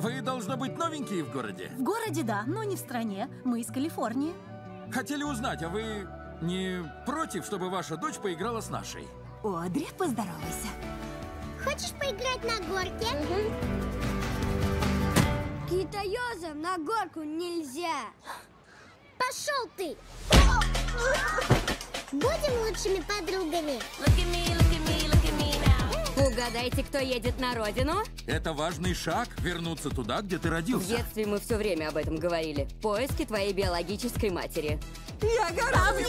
Вы, должно быть, новенькие в городе? В городе, да, но не в стране. Мы из Калифорнии. Хотели узнать, а вы не против, чтобы ваша дочь поиграла с нашей? О, Древ, поздоровайся. Хочешь поиграть на горке? Китаёза, на горку нельзя. Пошел ты! Будем лучшими подругами. Угадайте, кто едет на родину? Это важный шаг, вернуться туда, где ты родился. В детстве мы все время об этом говорили. Поиски твоей биологической матери. Я гораздо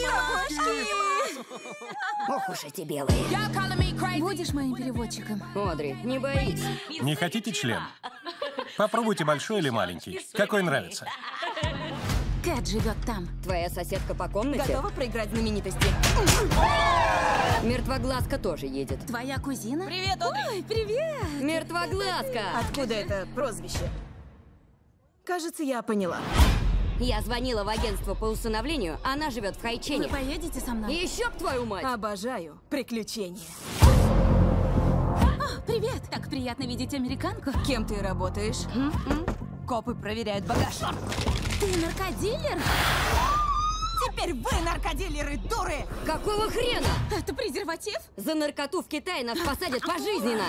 Ох уж эти белые. Будешь моим переводчиком? Одри, не боись. Не хотите член? Попробуйте большой или маленький. Какой нравится? Кэт живет там. Твоя соседка по комнате готова проиграть знаменитости. Мертвоглазка тоже едет. Твоя кузина? Привет, Одри. Ой, привет. Мертвоглазка. Откуда это прозвище? Кажется, я поняла. Я звонила в агентство по усыновлению. Она живет в Хайчене. Вы поедете со мной? Еще б твою мать. Обожаю приключения. О, привет. Так приятно видеть американку. Кем ты работаешь? Копы проверяют багаж. Ты наркодилер? Теперь вы наркодилеры, дуры! Какого хрена? Это презерватив? За наркоту в Китае нас посадят пожизненно.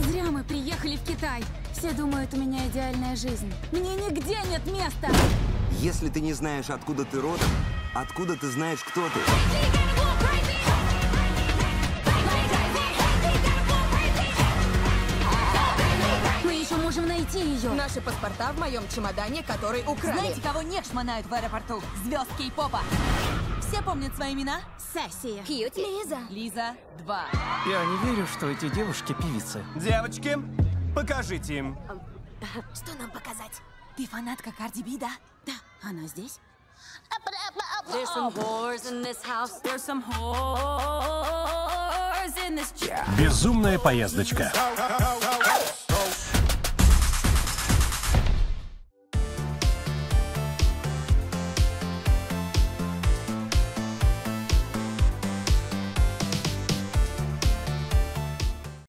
Зря мы приехали в Китай. Все думают, у меня идеальная жизнь. Мне нигде нет места. Если ты не знаешь, откуда ты родом, откуда ты знаешь, кто ты? Можем найти ее. Наши паспорта в моем чемодане, который украли. Знаете, кого не шмонают в аэропорту? Звезд кей-попа. Все помнят свои имена? Сессия. Кьюти. Лиза. Лиза 2. Я не верю, что эти девушки певицы. Девочки, покажите им. Что нам показать? Ты фанатка Карди Би, да? Да. Она здесь? Безумная поездочка.